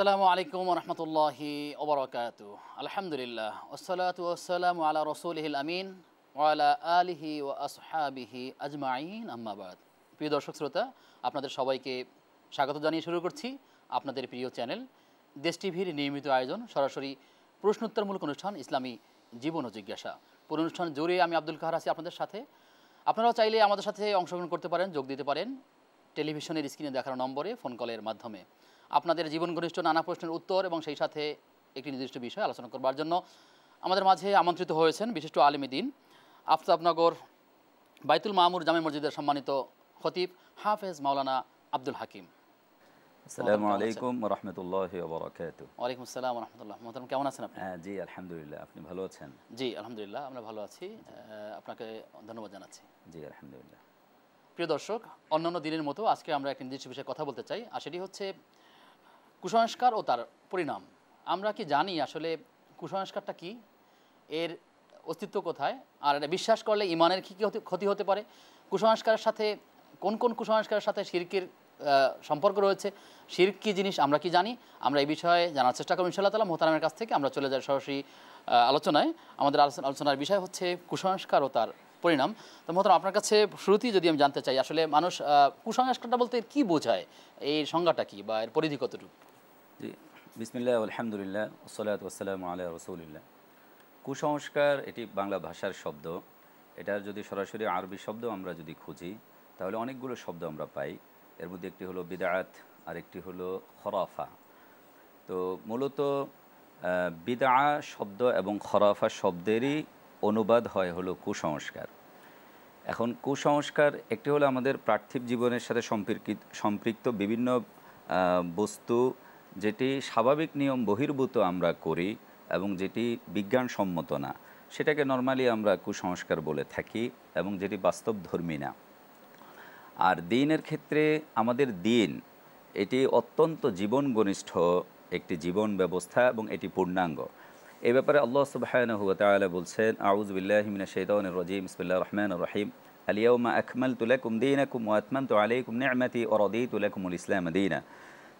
Assalamualaikum warahmatullahi wabarakatuh. Alhamdulillah. Wassalatu wassalamu ala rasulihil amin wa ala alihi wa ashabihi ajma'in amma ba'd. প্রিয় দর্শক শ্রোতা আপনাদের সবাইকে স্বাগত জানিয়ে শুরু করছি আপনাদের প্রিয় চ্যানেল দেশ টিভির নিয়মিত আয়োজন সরাসরি প্রশ্নোত্তরমূলক অনুষ্ঠান ইসলামী জীবন ও জিজ্ঞাসা। পুরো অনুষ্ঠান জুড়ে আমি আব্দুল কাহার আছি আপনাদের সাথে। আপনারাও চাইলে আমাদের সাথে অংশগ্রহণ করতে পারেন, যোগ দিতে পারেন টেলিভিশনের স্ক্রিনে দেখানো নম্বরে ফোন কলের মাধ্যমে। আপনাদের জীবন ঘনিষ্ঠ নানা প্রশ্নের উত্তর এবং সেই সাথে একটি নির্দিষ্ট বিষয় আলোচনা করবার জন্য আমাদের মাঝে আমন্ত্রিত হয়েছেন বিশিষ্ট আলেম দ্বীন আফতাবনগর বাইতুল মামুর জামে মসজিদের সম্মানিত খতিব হাফেজ মাওলানা আব্দুল হাকিম। আসসালামু আলাইকুম ওয়া রাহমাতুল্লাহি ওয়া বারাকাতুহু। ওয়া আলাইকুম আসসালাম ওয়া রাহমাতুল্লাহ। মোহতারম কেমন আছেন আপনি? জি আলহামদুলিল্লাহ। আপনি ভালো আছেন? জি আলহামদুলিল্লাহ আমরা ভালো আছি, আপনাকে ধন্যবাদ জানাচ্ছি। জি আলহামদুলিল্লাহ। প্রিয় দর্শক অন্যান্য দিনের মতো আজকে আমরা একটি নির্দিষ্ট বিষয়ে কথা বলতে চাই, আর সেটি হচ্ছে কুসংস্কার ও তার পরিণাম। আমরা কি জানি আসলে কুসংস্কারটা কি, এর অস্তিত্ব কোথায়, আর এটা বিশ্বাস করলে ইমানের কী ক্ষতি হতে পারে, কুসংস্কারের সাথে কোন কোন কুসংস্কারের সাথে শিরকের সম্পর্ক রয়েছে, শিরক কী জিনিস আমরা কি জানি, আমরা এই বিষয়ে জানার চেষ্টা করব ইনশাআল্লাহ তাআলা। মোহতারামের কাছ থেকে আমরা চলে যাই সরাসরি আলোচনায়। আমাদের আলোচনার বিষয় হচ্ছে কুসংস্কার ও তার পরিণাম। তো মোহতারাম আপনার কাছে শুরুতেই যদি আমি জানতে চাই আসলে মানুষ কুসংস্কারটা বলতে কী বোঝায়, এই সংজ্ঞাটা কী বা এর পরিধি কতটুকু? বিসমিল্লাহ আলহামদুলিল্লাহ ওয়াসসালাতু ওয়াসসালামু আলা রাসূলিল্লাহ। কুসংস্কার এটি বাংলা ভাষার শব্দ, এটার যদি সরাসরি আরবি শব্দ আমরা যদি খুঁজি তাহলে অনেকগুলো শব্দ আমরা পাই। এর মধ্যে একটি হলো বিদআত, আরেকটি হলো খরাফা। তো মূলত বিদআ শব্দ এবং খরাফা শব্দেরই অনুবাদ হয় হলো কুসংস্কার। এখন কুসংস্কার একটি হলো আমাদের পার্থিব জীবনের সাথে সম্পৃক্ত বিভিন্ন বস্তু যেটি স্বাভাবিক নিয়ম বহির্ভূত আমরা করি এবং যেটি বিজ্ঞানসম্মত না, সেটাকে নর্মালি আমরা কুসংস্কার বলে থাকি এবং যেটি বাস্তবধর্মী না। আর দ্বীনের ক্ষেত্রে আমাদের দ্বীন এটি অত্যন্ত জীবনঘনিষ্ঠ একটি জীবন ব্যবস্থা এবং এটি পূর্ণাঙ্গ। এ ব্যাপারে আল্লাহ সুবহানাহু ওয়া তাআলা বলছেন আউযু বিল্লাহি মিনাশ শাইতানির রাজীম বিসমিল্লাহির রহমানির রহিম আল ইয়াউমা আকমালতু লাকুম দীনাকুম ওয়া আতমামতু আলাইকুম নি'মাতি ওয়া রাদীতু লাকুমুল ইসলাম দীনা।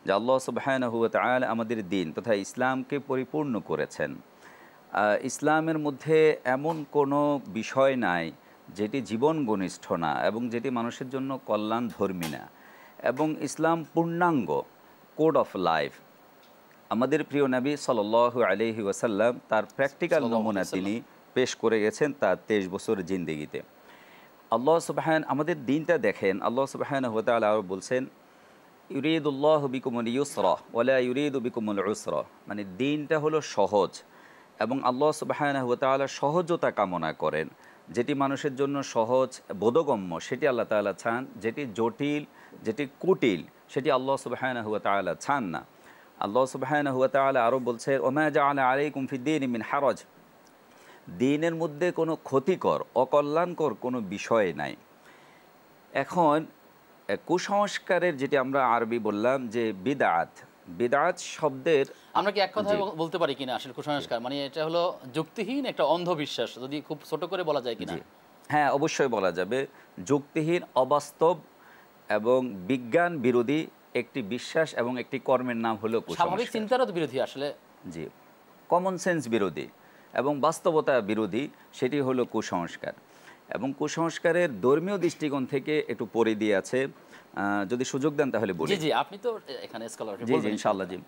যে আল্লাহ সুবহানাহু ওয়া তাআলা আমাদের দ্বীন তথা ইসলামকে পরিপূর্ণ করেছেন। ইসলামের মধ্যে এমন কোনো বিষয় নাই যেটি জীবন ঘনিষ্ঠ না এবং যেটি মানুষের জন্য কল্যাণ ধর্মী না, এবং ইসলাম পূর্ণাঙ্গ কোড অফ লাইফ। আমাদের প্রিয় নবী সাল্লাল্লাহু আলাইহি ওয়াসাল্লাম তার প্র্যাকটিক্যাল নমুনা তিনি পেশ করে গেছেন তার 23 বছর জিন্দেগিতে। আল্লাহ সুবহান আমাদের দ্বীনটা দেখেন, আল্লাহ সুবহানাহু ওয়া তাআলা আরও বলছেন ইউরিদুল্লাহু বিকুমুল ইউসরা ওয়া লা ইউরিদু বিকুমুল উসরা। মানে দ্বীনটা হলো সহজ এবং আল্লাহ সুবহানাহু ওয়া তাআলা সহজতা কামনা করেন, যেটি মানুষের জন্য সহজ বোধগম্য সেটি আল্লাহ তাআলা চান, যেটি জটিল যেটি কুটিল সেটি আল্লাহ সুবহানাহু ওয়া তাআলা চান না। আল্লাহ সুবহানাহু ওয়া তাআলা আরও বলছেন ওমা জাআলা আলাইকুম ফিদ্দীনি মিন হারাজ। দ্বীনের মধ্যে কোনো ক্ষতিকর অকল্যাণকর কোনো বিষয় নাই। এখন কুসংস্কারের যেটি আমরা আরবি বললাম যে বিদআত, বিদআত শব্দের আমরা কি এক কথায় বলতে পারি কিনা আসলে কুসংস্কার মানে এটা হলো যুক্তিহীন একটা অন্ধবিশ্বাস, যদি খুব ছোট করে বলা যায় কিনা? হ্যাঁ অবশ্যই বলা যাবে, যুক্তিহীন অবাস্তব এবং বিজ্ঞান বিরোধী একটি বিশ্বাস এবং একটি কর্মের নাম হলো কুসংস্কার। স্বাভাবিক চিন্তারও বিরোধী আসলে, জি কমন সেন্স বিরোধী এবং বাস্তবতা বিরোধী সেটি হলো কুসংস্কার। এবং কুসংস্কারের ধর্মীয় দৃষ্টিকোণ থেকে একটু পরিধি আছে, যদি সুযোগ দেন তাহলে বলি। জি আপনি তো এখানে স্কলার, জি ইনশাআল্লাহ। জি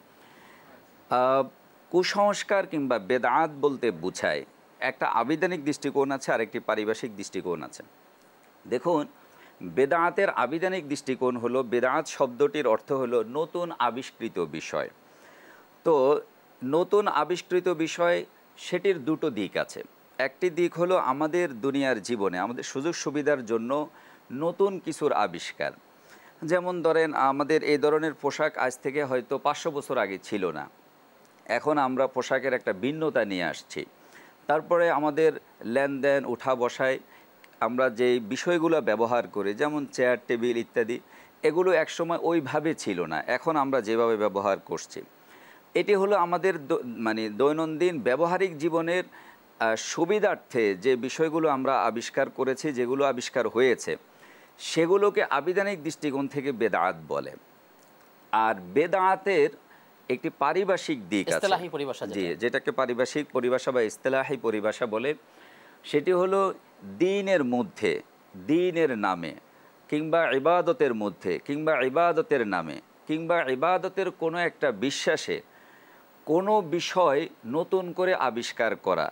কুসংস্কার কিংবা বেদাত বলতে বোঝায় একটা আবিধানিক দৃষ্টিকোণ আছে আর একটি পারিভাষিক দৃষ্টিকোণ আছে। দেখুন বেদাতের আবিধানিক দৃষ্টিকোণ হলো বেদাত শব্দটির অর্থ হলো নতুন আবিষ্কৃত বিষয়। তো নতুন আবিষ্কৃত বিষয় সেটির দুটো দিক আছে। একটি দিক হলো আমাদের দুনিয়ার জীবনে আমাদের সুযোগ সুবিধার জন্য নতুন কিছুর আবিষ্কার, যেমন ধরেন আমাদের এই ধরনের পোশাক আজ থেকে হয়তো 500 বছর আগে ছিল না, এখন আমরা পোশাকের একটা ভিন্নতা নিয়ে আসছি। তারপরে আমাদের লেনদেন উঠা বসায় আমরা যে বিষয়গুলো ব্যবহার করি যেমন চেয়ার টেবিল ইত্যাদি, এগুলো একসময় ওইভাবে ছিল না, এখন আমরা যেভাবে ব্যবহার করছি। এটি হলো আমাদের মানে দৈনন্দিন ব্যবহারিক জীবনের সুবিধার্থে যে বিষয়গুলো আমরা আবিষ্কার করেছি যেগুলো আবিষ্কার হয়েছে সেগুলোকে আবিধানিক দৃষ্টিকোণ থেকে বেদাত বলে। আর বেদাতের একটি পারিভাষিক দিক আছে ইসতিলাহি পরিভাষা জি যেটাকে পারিভাষিক পরিভাষা বা ইসতিলাহি পরিভাষা বলে সেটি হলো দ্বীনের মধ্যে দ্বীনের নামে কিংবা ইবাদতের মধ্যে কিংবা ইবাদতের নামে কিংবা ইবাদতের কোনো একটা বিশ্বাসে কোনো বিষয় নতুন করে আবিষ্কার করা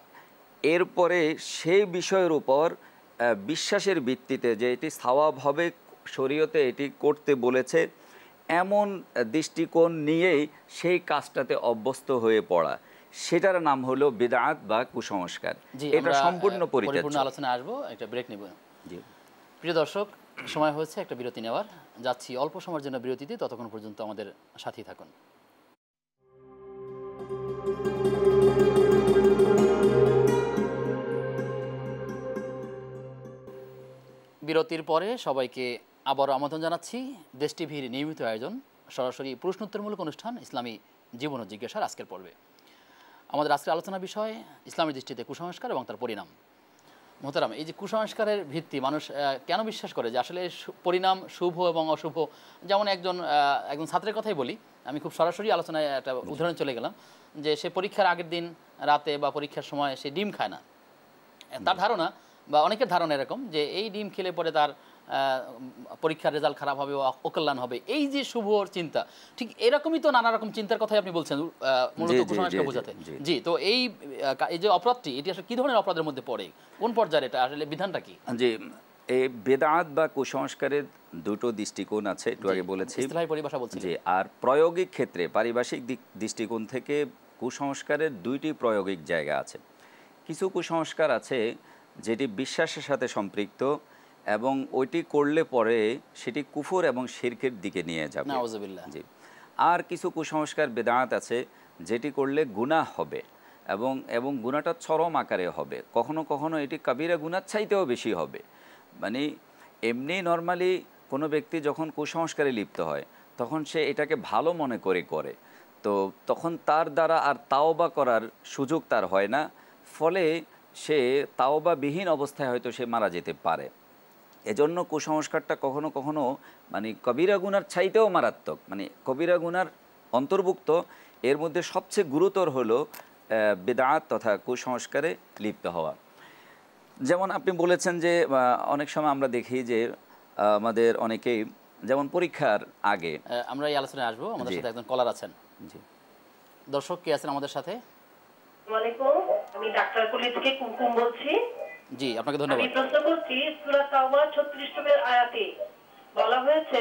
এরপরে সেই বিষয়ের উপর বিশ্বাসের ভিত্তিতে যে এটি সওয়াব হবে শরীয়তে এটি করতে বলেছে এমন দৃষ্টিকোণ নিয়েই সেই কাজটাতে অভ্যস্ত হয়ে পড়া সেটার নাম হলো বিদআত বা কুসংস্কার এটা সম্পূর্ণ পরিপূর্ণ আলোচনা আসবো একটা ব্রেক নিব জি প্রিয় দর্শক সময় হয়েছে একটা বিরতি নেওয়ার যাচ্ছি অল্প সময়ের জন্য বিরতিতে ততক্ষণ পর্যন্ত আমাদের সাথেই থাকুন বিরতির পরে সবাইকে আবারও আমন্ত্রণ জানাচ্ছি দেশ টিভির নিয়মিত আয়োজন সরাসরি প্রশ্নোত্তরমূলক অনুষ্ঠান ইসলামী জীবন ও জিজ্ঞাসার আজকের পর্বে আমাদের আজকের আলোচনা বিষয় ইসলামের দৃষ্টিতে কুসংস্কার এবং তার পরিণাম মোহতারাম এই যে কুসংস্কারের ভিত্তি মানুষ কেন বিশ্বাস করে যে আসলে পরিণাম শুভ এবং অশুভ যেমন একজন ছাত্রের কথাই বলি আমি খুব সরাসরি আলোচনায় একটা উদাহরণ চলে গেলাম যে সে পরীক্ষার আগের দিন রাতে বা পরীক্ষার সময় সে ডিম খায় না তার ধারণা বা অনেকের ধারণা এরকম যে এই ডিম খেলে পরে তার পরীক্ষার রেজাল্ট খারাপ হবে অকল্যাণ হবে এই যে শুভ চিন্তা ঠিক এরকমই তো নানা রকম চিন্তার কথাই আপনি বলছেন মূলত কুসংস্কার বোঝাতে জি তো এই যে অপরাধটি এটি আসলে কি ধরনের অপরাধের মধ্যে পড়ে কোন পর্যায়ে এটা আসলে বিধানটা কি জি এই বিদআত বা কুসংস্কারের দুটো দৃষ্টিকোণ আছে একটু আগে বলেছি ইসলামী পরিভাষা বলছিলেন জি আর প্রায়োগিক ক্ষেত্রে পারিভাষিক দৃষ্টিকোণ থেকে কুসংস্কারের দুইটি প্রায়োগিক জায়গা আছে কিছু কুসংস্কার আছে যেটি বিশ্বাসের সাথে সম্পৃক্ত এবং ওইটি করলে পরে সেটি কুফর এবং শিরকের দিকে নিয়ে যাবে নাউজুবিল্লাহ জি আর কিছু কুসংস্কার বিদআত আছে যেটি করলে গুনাহ হবে এবং এবং গুনাহটা চরম আকারে হবে কখনো কখনো এটি কবিরা গুনাহ চাইতেও বেশি হবে মানে এমনি নরমালি কোনো ব্যক্তি যখন কুসংস্কারে লিপ্ত হয় তখন সে এটাকে ভালো মনে করে করে তো তখন তার দ্বারা আর তাওবা করার সুযোগ তার হয় না ফলে সে তাওবাবিহীন অবস্থায় হয়তো সে মারা যেতে পারে এজন্য কুসংস্কারটা কখনো কখনো মানে কবিরা গুনার চাইতেও মারাত্মক মানে কবিরা গুনার অন্তর্ভুক্ত এর মধ্যে সবচেয়ে গুরুতর হলো বিদআত তথা কুসংস্কারে লিপ্ত হওয়া যেমন আপনি বলেছেন যে অনেক সময় আমরা দেখি যে আমাদের অনেকেই যেমন পরীক্ষার আগে আমরা এই আলোচনায় আসবো আমাদের সাথে একজন কলার আছেন জি দর্শক কে আছেন আমাদের সাথে আসসালামু আলাইকুম আমি ডাক্তার কুলিতকে কুমকুম বলছি জি আপনাকে ধন্যবাদ আমি প্রশ্ন করছি সূরা তাওবা 36 নম্বর আয়াতে বলা হয়েছে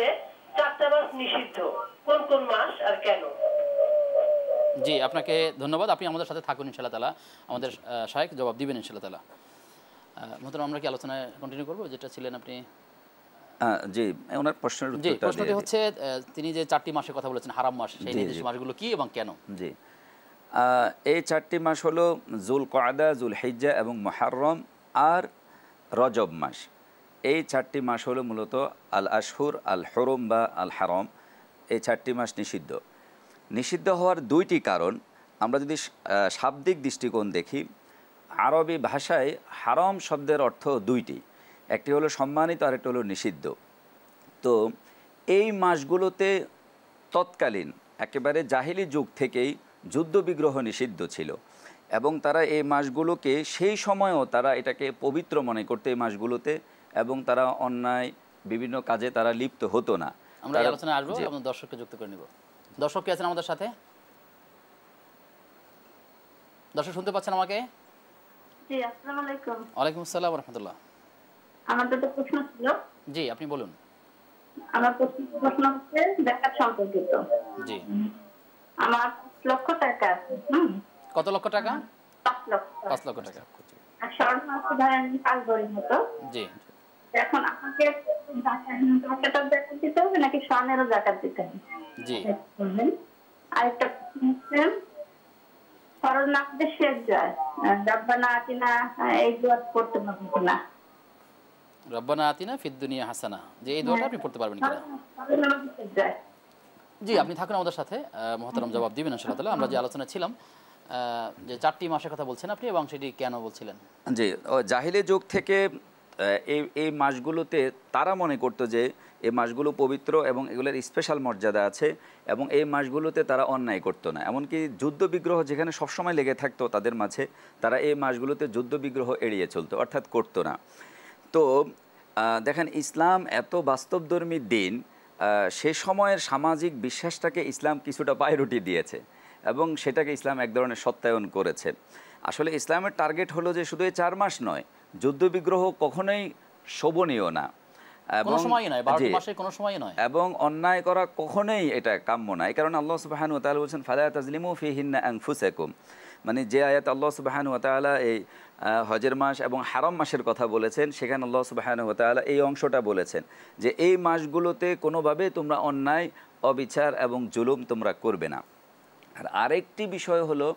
চাকতাবাজ নিষিদ্ধ কোন কোন মাস আর কেন জি আপনাকে ধন্যবাদ আপনি আমাদের সাথে থাকুন ইনশাআল্লাহ তাআলা আমাদের শায়েখ জবাব দিবেন ইনশাআল্লাহ তাআলা মহতরম আমরা কি আলোচনা কন্টিনিউ করব যেটা ছিলেন আপনি জি ওনার প্রশ্নের উত্তরটা প্রশ্নটি হচ্ছে তিনি যে চারটি মাসের কথা বলেছেন হারাম মাস সেই নির্দিষ্ট মাসগুলো কি এবং কেন জি এই চারটি মাস হলো যুলকআদা যুলহিজ্জা এবং মুহররম আর রজব মাস এই চারটি মাস হলো মূলত আল আশহুর আল হুরুম বা আল হারাম এই চারটি মাস নিষিদ্ধ নিষিদ্ধ হওয়ার দুইটি কারণ আমরা যদি শাব্দিক দৃষ্টিকোণ দেখি আরবি ভাষায় হারাম শব্দের অর্থ দুইটি একটি হলো সম্মানিত আর একটি হলো নিষিদ্ধ তো এই মাসগুলোতে তৎকালীন একেবারে জাহিলি যুগ থেকেই যুদ্ধবিগ্রহ নিষিদ্ধ ছিল এবং তারা এই মাসগুলোকে সেই সময়ও তারা এটাকে পবিত্র মনে করতে এই মাসগুলোতে এবং তারা অন্যায় বিভিন্ন কাজে তারা লিপ্ত হতো না আমরা আলোচনা আসবো এবং দর্শককে যুক্ত করে নিব দর্শক কে আছেন আমাদের সাথে দর্শক শুনতে পাচ্ছেন আমাকে জি আসসালামু আলাইকুম ওয়া আলাইকুম আসসালাম ওয়া রাহমাতুল্লাহ আমাদের তো প্রশ্ন ছিল জি আপনি বলুন আমার প্রশ্ন হচ্ছে যাকাত সম্পর্কিত জি আমার লক্ষ টাকা আছে কত লক্ষ টাকা 5 লক্ষ টাকা আর শর্ট মাস ধরেন 5 ভরি মতো জি এখন আপনাকে জাকাত দিতে হবে নাকি স্বর্ণেরও জাকাত দিতে হবে জি আর একটা সিস্টেম ফরজ নামাজের শেষ যায় রব্বানা আতিনা এই দোয়া পড়তে পারবেন না রব্বানা আতিনা ফিদ দুনিয়া হাসানা যে এই দোয়াটা আপনি পড়তে পারবেন কি না ফরজ নামাজের শেষ যায় জি আপনি থাকুন আমাদের সাথে মহতরম জবাব দিবেন ইনশাআল্লাহ তাআলা আমরা যে আলোচনা ছিলাম যে চারটি মাসের কথা বলছেন আপনি এবং সেটি কেন বলছিলেন জি জাহিলি যুগ থেকে এই মাসগুলোতে তারা মনে করত যে এই মাসগুলো পবিত্র এবং এগুলোর স্পেশাল মর্যাদা আছে এবং এই মাসগুলোতে তারা অন্যায় করত না এমনকি যুদ্ধবিগ্রহ যেখানে সব সময় লেগে থাকতো তাদের মাঝে তারা এই মাসগুলোতে যুদ্ধবিগ্রহ এড়িয়ে চলতো অর্থাৎ করত না তো দেখেন ইসলাম এত বাস্তবধর্মী দিন সেই সময়ের সামাজিক বিশ্বাসটাকে ইসলাম কিছুটা প্রায়োরিটি দিয়েছে এবং সেটাকে ইসলাম এক ধরনের সত্যায়ন করেছে আসলে ইসলামের টার্গেট হলো যে শুধু এই ৪ মাস নয় যুদ্ধবিগ্রহ কখনোই শোভনীয় না এবং সময় নয় ১২ মাসে কোনো সময় নয় এবং অন্যায় করা কখনোই এটা কাম্য না এই কারণে আল্লাহ সুবহানাহু ওয়া তাআলা বলেছেন ফালা তাজলিমু ফিহিন্না আনফুসাকুম মানে যে আয়াত আল্লাহ সুবহানাহু ওয়া তাআলা এই হজের মাস এবং হারাম মাসের কথা বলেছেন সেখানে আল্লাহ সুবহানাহু ওয়া তাআলা এই অংশটা বলেছেন যে এই মাসগুলোতে কোনোভাবে তোমরা অন্যায় অবিচার এবং জুলুম তোমরা করবে না আর আরেকটি বিষয় হলো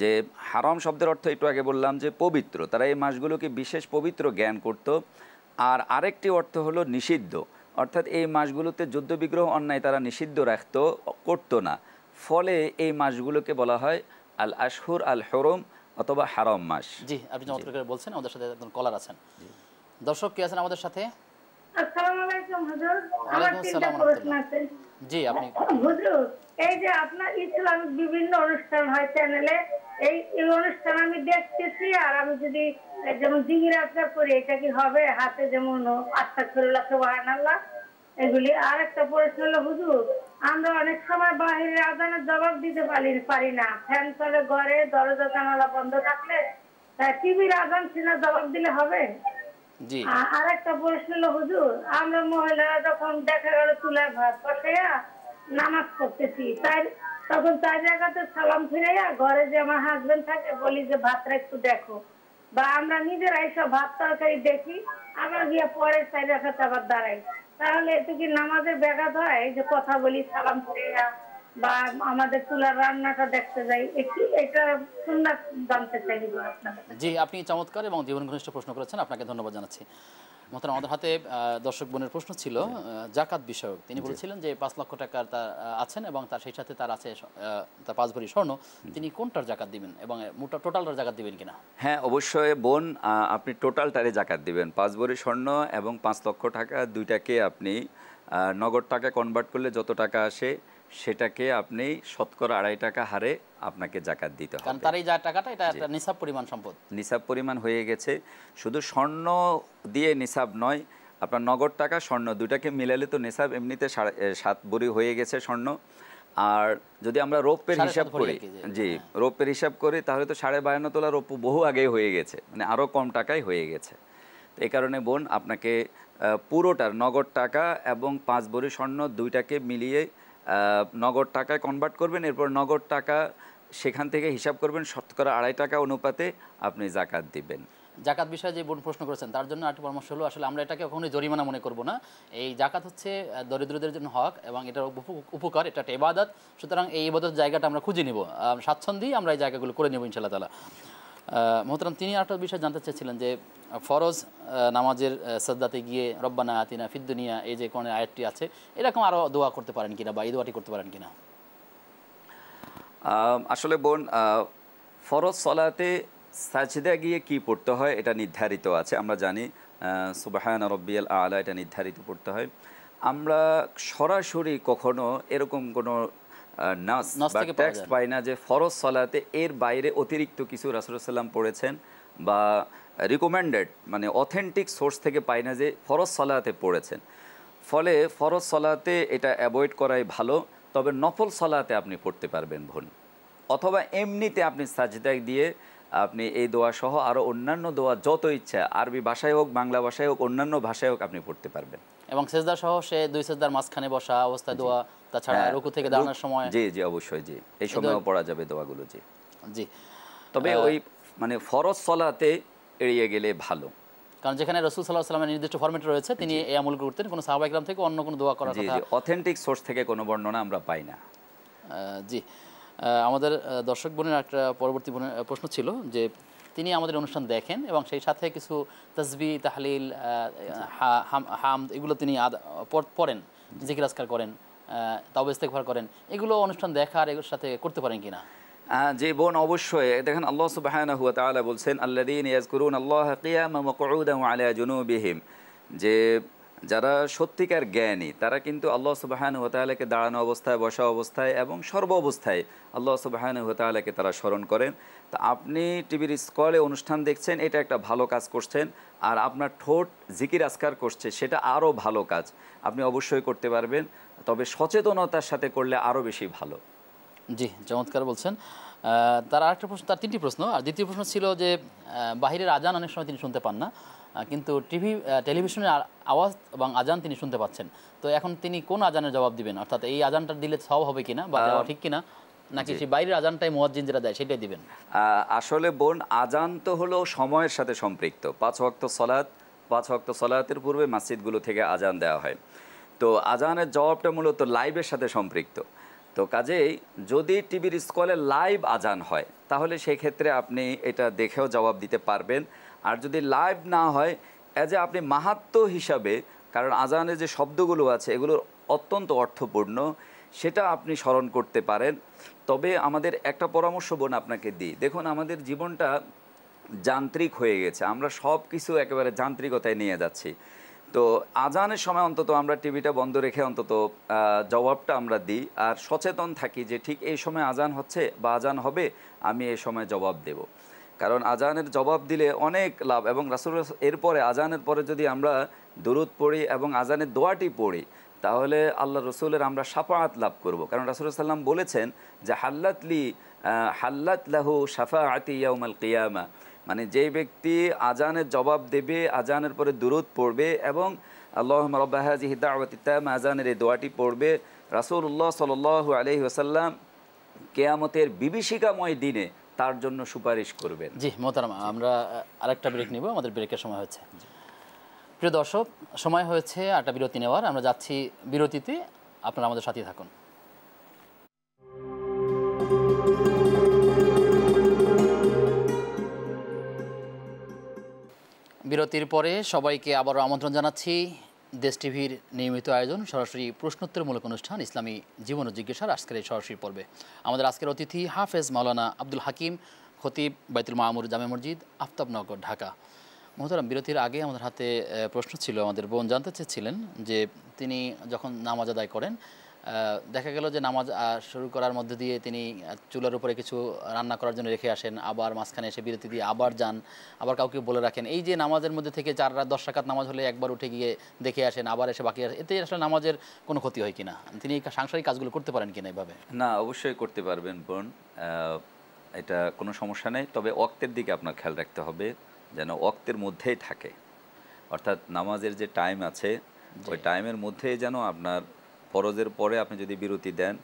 যে হারাম শব্দের অর্থ একটু আগে বললাম যে পবিত্র তারা এই মাসগুলোকে বিশেষ পবিত্র জ্ঞান করত আর আরেকটি অর্থ হলো নিষিদ্ধ অর্থাৎ এই মাসগুলোতে যুদ্ধবিগ্রহ অন্যায় তারা নিষিদ্ধ রাখত করত না ফলে এই মাসগুলোকে বলা হয় আল আশহুর আল হুরুম অথবা হারাম মাস জি আপনি যতক্ষণ করে বলছেন আমাদের সাথে একজন কলার আছেন দর্শক কি আছেন আমাদের সাথে আসসালামু আলাইকুম হুজুর আমার তিনটা প্রশ্ন আছে জি আপনি হুজুর এই যে আপনার ইসলামিক বিভিন্ন অনুষ্ঠান হয় চ্যানেলে এই অনুষ্ঠান আমি দেখতেছি আর আমি যদি যেমন জিকির আজকার করি এটা কি হবে হাতে যেমন আস্তাগফিরুল্লাহ সুবহানাল্লাহ এগুলি আর একটা প্রশ্ন হলো হুজুর আমরা অনেক সময় বাইরের আযানের জবাব দিতে পারি না ফ্যান চলে ঘরে দরজা জানালা বন্ধ থাকলে তাই টিভির আযান শোনা জবাব দিলে হবে জি আর একটা প্রশ্ন হলো হুজুর আমরা মহিলারা যখন দেখা গেল চুলায় ভাত বসায় নামাজ পড়তেছি তাই তখন চার রাকাতে সালাম ফিরাইয়া ঘরে যে আমার হাজবেন্ড থাকে বলি যে ভাতটা একটু দেখো বা আমরা নিজেরা এইসব ভাত তরকারি দেখি আবার গিয়ে পরে চার রাকাতে আবার দাঁড়াই তাহলে এতে কি নামাজের ব্যাঘাত হয় যে কথা বলি সালাম ফিরাইয়া বা আমাদের চুলার রান্নাটা দেখতে যাই এটা সুন্নাহ জানতে চাই আপনার জি আপনি চমৎকার এবং জীবন ঘনিষ্ঠ প্রশ্ন করেছেন আপনাকে ধন্যবাদ জানাচ্ছি মতন আমাদের হাতে দর্শক বোনের প্রশ্ন ছিল যাকাত বিষয়ক তিনি বলেছিলেন যে ৫ লক্ষ টাকার তার আছেন এবং তার সেই সাথে তার আছে তার ৫ ভরি স্বর্ণ তিনি কোনটার যাকাত দিবেন এবং মোটা টোটালটার যাকাত দিবেন কিনা হ্যাঁ অবশ্যই বোন আপনি টোটালটারে যাকাত দিবেন ৫ ভরি স্বর্ণ এবং ৫ লক্ষ টাকা দুইটাকে আপনি নগদ টাকা কনভার্ট করলে যত টাকা আসে সেটাকে আপনি শতকরা ২.৫ টাকা হারে আপনাকে যাকাত দিতে হবে কারণ তার এই যা টাকাটা এটা একটা নিসাব পরিমাণ সম্পদ নিসাব পরিমাণ হয়ে গেছে শুধু স্বর্ণ দিয়ে নিসাব নয় আপনার নগদ টাকা স্বর্ণ দুইটাকে মিলালে তো নিসাব এমনিতে ৭ ভরি হয়ে গেছে স্বর্ণ আর যদি আমরা রৌপ্যের হিসাব করি জি রৌপ্যের হিসাব করি তাহলে তো ৫.৫ তোলা রৌপ্য বহু আগেই হয়ে গেছে মানে আরও কম টাকায় হয়ে গেছে তো এই কারণে বোন আপনাকে পুরোটার নগদ টাকা এবং ৫ ভরি স্বর্ণ দুইটাকে মিলিয়ে নগদ টাকায় কনভার্ট করবেন এরপর নগদ টাকা সেখান থেকে হিসাব করবেন শতকরা ২.৫ টাকা অনুপাতে আপনি যাকাত দিবেন যাকাত বিষয়ে যে বোন প্রশ্ন করেছেন তার জন্য আরেকটি পরামর্শ হলো আসলে আমরা এটাকে কখনোই জরিমানা মনে করব না এই যাকাত হচ্ছে দরিদ্রদের জন্য হক এবং এটার উপকার এটা একটা ইবাদত সুতরাং এই ইবাদত জায়গাটা আমরা খুঁজে নেব স্বাচ্ছন্দ্যেই আমরা এই জায়গাগুলো করে নেব ইনশাআল্লাহ তাআলা মোহতরম তিনি আরেকটা বিষয় জানতে চেয়েছিলেন যে ফরজ নামাজের সাজদাতে গিয়ে রব্বানা আতিনা ফিদ দুনিয়া এই যে কোন আয়াতটি আছে এরকম আরো দোয়া করতে পারেন কিনা বা এই দোয়াটি করতে পারেন কিনা আসলে বোন ফরজ সালাতে সাজদা গিয়ে কি পড়তে হয় এটা নির্ধারিত আছে আমরা জানি সুবহান রব্বিয়াল আলা এটা নির্ধারিত পড়তে হয় আমরা সরাসরি কখনো এরকম কোনো নাস বা টেক্সট পাই না যে ফরজ সালাতে এর বাইরে অতিরিক্ত কিছু রাসূলুল্লাহ সাল্লাম পড়েছেন বা রিকমেন্ডেড মানে অথেন্টিক সোর্স থেকে পাই না যে ফরজ সালাতে পড়েছেন ফলে ফরজ সালাতে এটা অ্যাভয়েড করাই ভালো তবে নফল সালাতে আপনি পড়তে পারবেন বোন অথবা এমনিতে আপনি সাজদায় দিয়ে আপনি এই দোয়া সহ আরও অন্যান্য দোয়া যত ইচ্ছা আরবি ভাষায় হোক বাংলা ভাষায় হোক অন্যান্য ভাষায় হোক আপনি পড়তে পারবেন এবং সেজদা সহ সে দুই সেজদার মাঝখানে বসা অবস্থায় দোয়া তাছাড়া রুকু থেকে দাঁড়ানোর সময় জি জি অবশ্যই জি এই সময়ও পড়া যাবে দোয়াগুলো জি জি তবে ওই মানে ফরজ সালাতে এড়িয়ে গেলে ভালো কারণ যেখানে রাসূল সাল্লাল্লাহু আলাইহি ওয়াসাল্লামের নির্দিষ্ট ফরম্যাট রয়েছে তিনি এই আমল করতেন কোনো সাহাবা ইকরাম থেকে অন্য কোনো দোয়া করার কথা জি অথেন্টিক সোর্স থেকে কোনো বর্ণনা আমরা পাই না জি আমাদের দর্শক বোনের একটা পরবর্তী প্রশ্ন ছিল যে তিনি আমাদের অনুষ্ঠান দেখেন এবং সেই সাথে কিছু তাসবিহ তাহলিল হামদ এগুলো তিনি পড়েন জিকির আজকার করেন তাওবা ইস্তেগফার করেন এগুলো অনুষ্ঠান দেখার এর সাথে করতে পারেন কিনা যে বোন অবশ্যই দেখেন আল্লাহ সুবহানাহু ওয়া তাআলা বলেন আল্লাযীনা ইয়াযকুরুনাল্লাহা কিয়ামান ওয়া কুউদান ওয়া আলা জুনুবিহিম যে যারা সত্যিকার জ্ঞানী তারা কিন্তু আল্লাহ সুবহানাহু ওয়া তাআলাকে দাঁড়ানো অবস্থায় বসা অবস্থায় এবং সর্ব অবস্থায় আল্লাহ সুবহানাহু ওয়া তাআলাকে তারা স্মরণ করেন। তা আপনি টিভির স্ক্রলে অনুষ্ঠান দেখছেন এটা একটা ভালো কাজ করছেন আর আপনার ঠোঁট জিকির আজকার করছে সেটা আরো ভালো কাজ আপনি অবশ্যই করতে পারবেন তবে সচেতনতার সাথে করলে আরো বেশি ভালো। জি চমৎকার বলছেন। তার আরেকটা প্রশ্ন তার তিনটি প্রশ্ন আর দ্বিতীয় প্রশ্ন ছিল যে বাহিরের আজান অনেক সময় তিনি শুনতে পান না কিন্তু টিভি টেলিভিশনের আওয়াজ এবং আজান তিনি শুনতে পাচ্ছেন তো এখন তিনি কোন আজানের জবাব দিবেন অর্থাৎ এই আজানটা দিলে সওয়াব হবে কিনা বা দেওয়া ঠিক কিনা নাকি সেই বাইরের আজানটাই মুয়াজ্জিন যারা দেয় সেটাই দিবেন? আসলে বোন আজান তো হলো সময়ের সাথে সম্পৃক্ত পাঁচ ওয়াক্ত সালাতের পূর্বে মসজিদগুলো থেকে আজান দেওয়া হয় তো আজানের জবাবটা মূলত লাইভের সাথে সম্পৃক্ত তো কাজেই যদি টিভির স্ক্রলে লাইভ আজান হয় তাহলে সেই ক্ষেত্রে আপনি এটা দেখেও জবাব দিতে পারবেন আর যদি লাইভ না হয় এজ আপনি মাহাত্ম হিসাবে কারণ আজানের যে শব্দগুলো আছে এগুলোর অত্যন্ত অর্থপূর্ণ সেটা আপনি স্মরণ করতে পারেন। তবে আমাদের একটা পরামর্শ বোন আপনাকে দিই দেখুন আমাদের জীবনটা যান্ত্রিক হয়ে গেছে আমরা সব কিছু একেবারে যান্ত্রিকতায় নিয়ে যাচ্ছি তো আজানের সময় অন্তত আমরা টিভিটা বন্ধ রেখে অন্তত জবাবটা আমরা দিই আর সচেতন থাকি যে ঠিক এই সময় আজান হচ্ছে বা আজান হবে আমি এই সময় জবাব দেব কারণ আজানের জবাব দিলে অনেক লাভ এবং রাসূলুল্লাহ এরপরে আজানের পরে যদি আমরা দুরূদ পড়ি এবং আজানের দোয়াটি পড়ি তাহলে আল্লাহ রসুলের আমরা শাফাআত লাভ করব কারণ রাসূলুল্লাহ সাল্লাম বলেছেন যে হাল্লাত লাহু শাফাআতি ইয়াউমাল কিয়ামা মানে যেই ব্যক্তি আজানের জবাব দেবে আজানের পরে দুরূদ পড়বে এবং আল্লাহুম্মা রাব্বা হাযিহি দাওয়াতিত তাম্মা আজানের এই দোয়াটি পড়বে রাসূলুল্লাহ সাল্লাল্লাহু আলাইহি ওয়াসাল্লাম কিয়ামতের বিভীষিকাময় দিনে তার জন্য সুপারিশ করবেন। জি মোহতারামা আমরা আরেকটা ব্রেক নেব আমাদের ব্রেকের সময় হচ্ছে। প্রিয় দর্শক সময় হয়েছে একটা বিরতি নেওয়ার আমরা যাচ্ছি বিরতিতে আপনারা আমাদের সাথেই থাকুন। বিরতির পরে সবাইকে আবারও আমন্ত্রণ জানাচ্ছি দেশ টিভির নিয়মিত আয়োজন সরাসরি প্রশ্নোত্তরমূলক অনুষ্ঠান ইসলামী জীবন ও জিজ্ঞাসার আজকের এই সরাসরি পর্বে আমাদের আজকের অতিথি হাফেজ মাওলানা আব্দুল হাকিম খতিব বাইতুল মামুর জামে মসজিদ আফতাবনগর ঢাকা। মোহতারাম বিরতির আগে আমাদের হাতে প্রশ্ন ছিল আমাদের বোন জানতে চেয়েছিলেন যে তিনি যখন নামাজ আদায় করেন দেখা গেল যে নামাজ শুরু করার মধ্যে দিয়ে তিনি চুলার উপরে কিছু রান্না করার জন্য রেখে আসেন আবার মাঝখানে এসে বিরতি দিয়ে আবার যান আবার কাউকে বলে রাখেন এই যে নামাজের মধ্যে থেকে 4-10 রাকাত নামাজ হলে একবার উঠে গিয়ে দেখে আসেন আবার এসে বাকি আসেন এতে আসলে নামাজের কোনো ক্ষতি হয় কিনা তিনি সাংসারিক কাজগুলো করতে পারেন কিনা এভাবে? না অবশ্যই করতে পারবেন বোন এটা কোনো সমস্যা নেই তবে ওয়াক্তের দিকে আপনার খেয়াল রাখতে হবে যেন ওয়াক্তের মধ্যেই থাকে অর্থাৎ নামাজের যে টাইম আছে ওই টাইমের মধ্যেই যেন আপনার ফরজের পরে আপনি যদি বিরতি দেন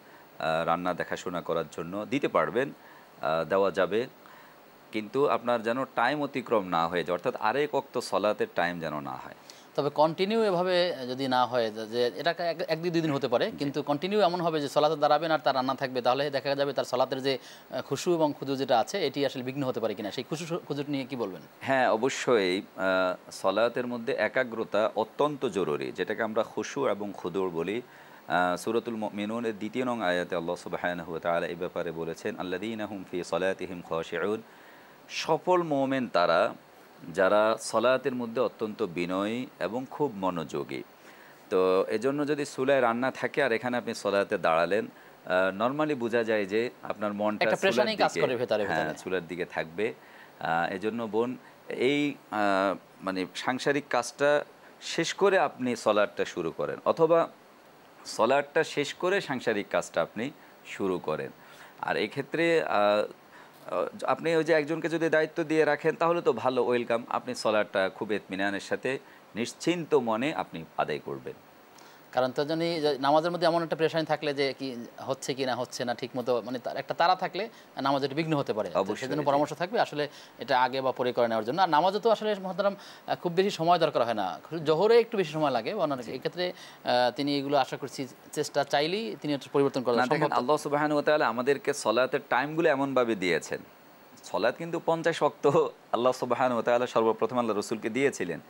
রান্না দেখাশোনা করার জন্য দিতে পারবেন দেওয়া যাবে কিন্তু আপনার যেন টাইম অতিক্রম না হয়ে যায় অর্থাৎ আরেক ওয়াক্ত সালাতের টাইম যেন না হয় তবে কন্টিনিউ এভাবে যদি না হয় যে এটা এক দুই দিন হতে পারে কিন্তু কন্টিনিউ এমন হবে যে সালাতে দাঁড়াবেন আর তার রান্না থাকবে তাহলে দেখা যাবে তার সালাতের যে খুশু এবং খুদু যেটা আছে এটি আসলে বিঘ্ন হতে পারে কিনা সেই খুশু খুদুর নিয়ে কি বলবেন? হ্যাঁ অবশ্যই সালাতের মধ্যে একাগ্রতা অত্যন্ত জরুরি যেটাকে আমরা খুশু এবং খুদুর বলি সূরাতুল মুমিনুনের 2 নং আয়াতে আল্লাহ সুবহানাহু ওয়া তাআলা এই ব্যাপারে বলেছেন আল্লাযীনা হুম ফি সালাতিহিম খাশিউন সফল মুমিন তারা যারা সালাতের মধ্যে অত্যন্ত বিনয়ী এবং খুব মনোযোগী তো এজন্য যদি চুলায় রান্না থাকে আর এখানে আপনি সালাতে দাঁড়ালেন নরমালি বোঝা যায় যে আপনার মনটা চুলার দিকে থাকবে এজন্য বোন এই মানে সাংসারিক কাজটা শেষ করে আপনি সালাতটা শুরু করেন অথবা সালাতটা শেষ করে সাংসারিক কাজটা আপনি শুরু করেন আর এই ক্ষেত্রে আপনি ওই যে একজনকে যদি দায়িত্ব দিয়ে রাখেন তাহলে তো ভালো ওয়েলকাম আপনি সালাতটা খুব ইতমিনানের সাথে নিশ্চিন্ত মনে আপনি আদায় করবেন কারণ তার জন্য নামাজের মধ্যে এমন একটা প্রেশান থাকলে যে কি হচ্ছে কি না হচ্ছে না ঠিকমতো মানে একটা তাড়া থাকলে নামাজের বিঘ্ন হতে পারে সেজন্য পরামর্শ থাকবে আসলে এটা আগে বা পরে করে নেওয়ার জন্য আর নামাজও তো আসলে মহতারাম খুব বেশি সময় দরকার হয় না জোহরে একটু বেশি সময় লাগে ওনার এক্ষেত্রে তিনি এগুলো আশা করছি চেষ্টা চাইলেই তিনি একটা পরিবর্তন করেন। আল্লাহ সুবহানাহু ওয়া তাআলা আমাদেরকে সালাতের টাইমগুলো এমনভাবে দিয়েছেন সালাত কিন্তু 50 ওয়াক্ত আল্লাহ সুবহানাহু ওয়া তাআলা সর্বপ্রথম আল্লাহ রাসূলকে দিয়েছিলেন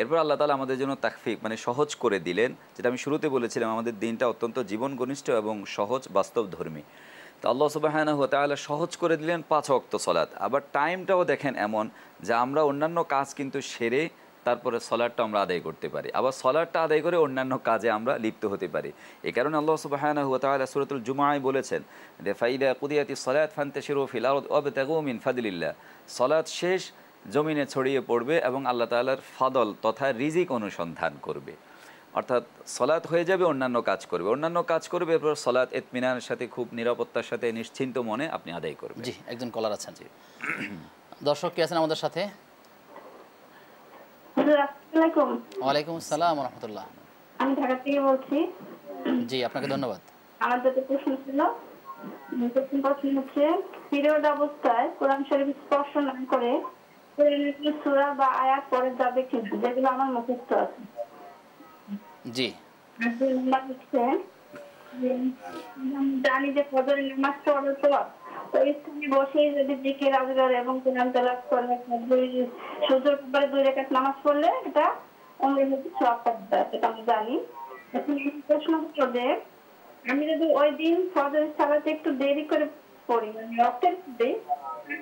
এরপর আল্লাহ তাআলা আমাদের জন্য তাখফীক মানে সহজ করে দিলেন যেটা আমি শুরুতে বলেছিলাম আমাদের দিনটা অত্যন্ত জীবন ঘনিষ্ঠ এবং সহজ বাস্তবধর্মী तो अल्लाह सुबहानाहु वा ताआला सहज कर दिलें पाँच वक्त सलात आबार टाइमटाओ देखें एमन जे आमरा अन्यान्य काज किन्तु सेरे तारपरे सलातटा आमरा आदाय करते पारी आबार सलातटा आदाय करे अन्यान्य काजे आमरा लिप्त होते पारी ए कारणे अल्लाह सुबहानाहु वा ताआला सूरतुल जुमुआय बोलेछेन जे फाइदा कुदियातिस सलात फान्ताशिरू फिल आर्द वबतगू मिन फादलिल्लाह सलात शेष जमिने छड़िए पड़बे एबं आल्लाह ताआलार फादल तथा रिजिक अनुसंधान करबे अर्थात सलात हो जाए अन्यान्य काज करबे सलात इत्मीनानेर साथे खूब निरापत्तार साथे निश्चिंत मने आपनि आदाय करबेन। जी एकजन कलार आछेन। जी दर्शक कि आछेन आमादेर साथे? अस्सलामुआलैकुम। वालेकुम असलाम व रहमतुल्लाह। आमि ढाका थेके बोलछि। जी आपनाके धन्यवाद। आमार दुटो प्रश्न छिलो। प्रथम प्रश्न হচ্ছে পিরিয়ড অবস্থায় কোরআন শরীফ স্পর্শ না করে কোরআনের সূরা বা আয়াত পড়া যাবে কি? যেগুলো আমার মুখস্থ আছে। जी जानी फजर नमाज पढ़ार पर स्थानीय बसे यदि जिकिर आजगार एवं कुरान तिलावत करने का दुई सुजोग पर दुई रकात नमाज पढ़ले এটা অমৃত সওয়াব পাবে এটা আমি জানি। এখন প্রশ্ন হচ্ছে আমি যদি ওই দিন ফজর সালাতে একটু দেরি করে পড়ি মানে অক্টের দেই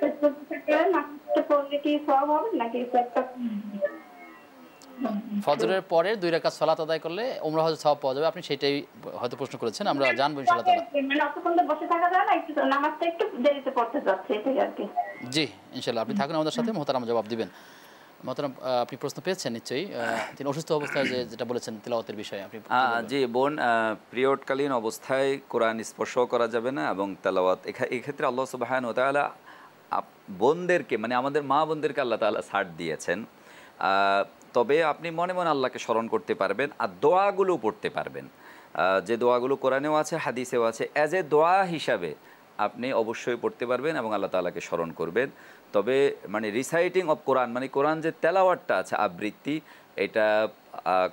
তাহলে নামাজটা পড়লে কি সওয়াব হবে নাকি সওয়াবটা ফজরের পরে দুই রাকাত সালাত আদায় করলে উমরা হজ সওয়াব পাওয়া যাবে আপনি সেটাই হয়তো প্রশ্ন করেছেন আমরা জানবো ইনশাআল্লাহ তাআলা মানে অতক্ষণ তো বসে থাকা যায় না একটু নামাজটা একটু দেরিতে পড়তে যাচ্ছে এটাই আর কি। জি ইনশাআল্লাহ আপনি থাকুন আমাদের সাথে মুহতারাম জবাব দিবেন। মুহতারাম আপনি প্রশ্ন পেয়েছেন নিশ্চয়ই তিনি অসুস্থ অবস্থায় যেটা বলেছেন তিলাওয়াতের বিষয়ে আপনি। জি বোন পিরিয়ডকালীন অবস্থায় কোরআন স্পর্শ করা যাবে না এবং তেলাওয়াত এই ক্ষেত্রে আল্লাহ সুবহানাহু ওয়া তাআলা বোনদেরকে মানে আমাদের মা বোনদেরকে আল্লাহ তাআলা ছাড় দিয়েছেন তবে আপনি মনে মনে আল্লাহকে স্মরণ করতে পারবেন আর দোয়াগুলো পড়তে পারবেন যে দোয়াগুলো কোরআনেও আছে হাদিসেও আছে অ্যাজ এ দোয়া হিসাবে আপনি অবশ্যই পড়তে পারবেন এবং আল্লাহ তাআলাকে স্মরণ করবেন তবে মানে রিসাইটিং অফ কোরআন মানে কোরআন যে তেলাওয়াতটা আছে আবৃত্তি এটা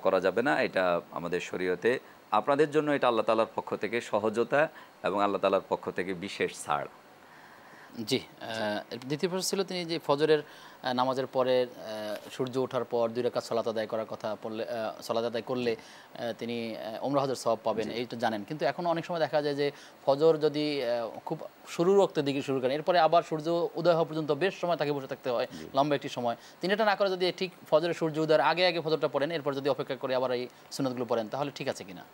করা যাবে না এটা আমাদের শরীয়তে আপনাদের জন্য এটা আল্লাহ তাআলার পক্ষ থেকে সহজতা এবং আল্লাহ তাআলার পক্ষ থেকে বিশেষ ছাড়। जी দ্বিতীয় প্রশ্ন ছিল তিনি যে ফজরের নামাজের পরে সূর্য ওঠার পর দুই রাকাত সালাত আদায় করার কথা বললে সালাত আদায় করলে তিনি উমরা হজের সওয়াব পাবেন এইটা জানেন কিন্তু এখন অনেক সময় দেখা যায় যে ফজর যদি খুব শুরুর ওয়াক্তের দিকে শুরু করেন এরপরে আবার সূর্য উদয় হওয়া পর্যন্ত বেশ সময় তাকে বসে থাকতে হয় লম্বা একটি সময় তিনি এটা না করে যদি ঠিক ফজরের সূর্য উদয়ের আগে আগে ফজরটা পড়েন এরপর যদি অপেক্ষা করে আবার এই সুন্নাতগুলো পড়েন তাহলে ঠিক আছে কিনা?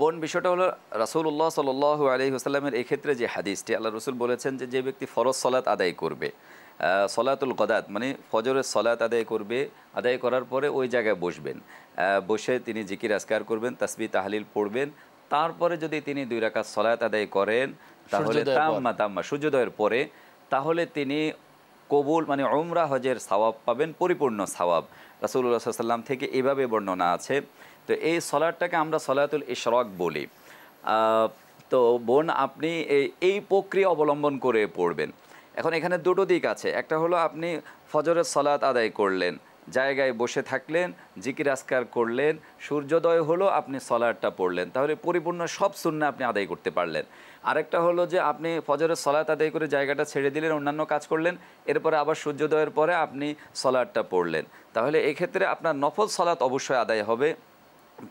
বোন বিষয়টা হলো রাসূলুল্লাহ সাল্লাল্লাহু আলাইহি ওয়াসাল্লামের এই ক্ষেত্রে যে হাদিসটি আল্লাহর রাসূল বলেছেন যে যে ব্যক্তি ফরজ সালাত আদায় করবে সালাতুল গদাত মানে ফজরের সালাত আদায় করবে আদায় করার পরে ওই জায়গায় বসবেন বসে তিনি জিকির আজকার করবেন তাসবিহ তাহলিল পড়বেন তারপরে যদি তিনি দুই রাকাত সালাত আদায় করেন তাহলে তাম্মা সূর্যোদয়ের পরে তাহলে তিনি কবুল মানে উমরা হজের সওয়াব পাবেন পরিপূর্ণ সওয়াব রাসূলুল্লাহ সাল্লাল্লাহু আলাইহি ওয়াসাল্লাম থেকে এভাবে বর্ণনা আছে। तो ये सलाटटाके आमरा सलातुल इशराक बोली तो बोन आपनी प्रक्रिया अवलम्बन करे पड़बेन एखन एखाने दुटो दिक आछे एकटा हलो आपनी फजरेर सलात आदाय करलेन जायगाय बसे थाकलेन जिकिर आजकार करलेन सूर्योदय हलो आपनी सलाटटा पड़लेन ताहले परिपूर्ण सब सुन्ना आपनी आदाय करते पारलेन आरेकटा हलो जे आपनी फजरेर सलात आदाय करे जायगाटा छेड़े दिलेन अन्यान्य काज करलेन एरपर आबार सूर्योदयेर परे आपनी सलाटटा पड़लेन ताहले एई क्षेत्रे आपनार नफल सलात अवश्यई आदाय होबे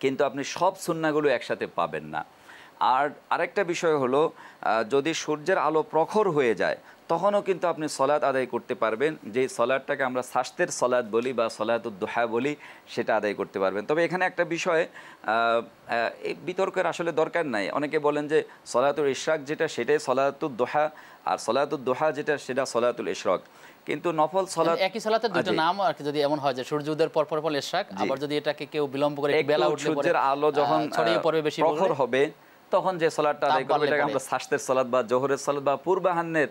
কিন্তু আপনি সব সুন্নাহগুলো একসাথে পাবেন না। আর আরেকটা বিষয় হলো যদি সূর্যের আলো প্রখর হয়ে যায় তখনও কিন্তু আপনি সালাত আদায় করতে পারবেন যে সালাতটাকে আমরা সাস্তের সালাত বলি বা সালাতুদ দুহা বলি সেটা আদায় করতে পারবেন। তবে এখানে একটা বিষয় এই বিতর্কের আসলে দরকার নাই অনেকে বলেন যে সালাতুল ইশরাক যেটা সেটাই সালাতুদ দুহা আর সালাতুদ দুহা যেটা সেটা সালাতুল ইশরাক কিন্তু নফল সালাত একই সালাতের দুটো নাম আর কি যদি এমন হয় যে সূর্য উদয়ের পর পর ইশরাক আবার যদি এটাকে কেউ বিলম্ব করে বেলা উঠলে পরে সূর্যের আলো যখন ছড়িয়ে পড়বে বেশি প্রখর হবে তখন যে সালাতটা আদায় করবে এটাকে আমরা সাস্তের সালাত বা যোহরের সালাত বা পূর্বাহ্নের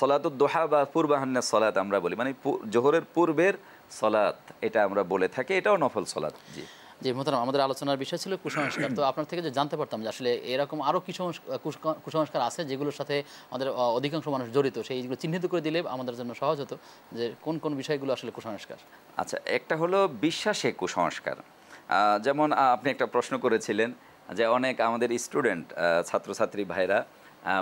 সালাতুদ দুহা বা পূর্বাহ্নের সালাত আমরা বলি মানে যোহরের পূর্বের সালাত এটা আমরা বলে থাকি এটাও নফল সালাত। জি যে মোহতারাম আমাদের আলোচনার বিষয় ছিল কুসংস্কার তো আপনার থেকে যে জানতে পারতাম যে আসলে এরকম আরও কিছু কুসংস্কার আছে যেগুলোর সাথে আমাদের অধিকাংশ মানুষ জড়িত সেইগুলো চিহ্নিত করে দিলে আমাদের জন্য সহজ হতো যে কোন কোন বিষয়গুলো আসলে কুসংস্কার। আচ্ছা একটা হলো বিশ্বাসে কুসংস্কার যেমন আপনি একটা প্রশ্ন করেছিলেন যে অনেক আমাদের স্টুডেন্ট ছাত্রছাত্রী ভাইরা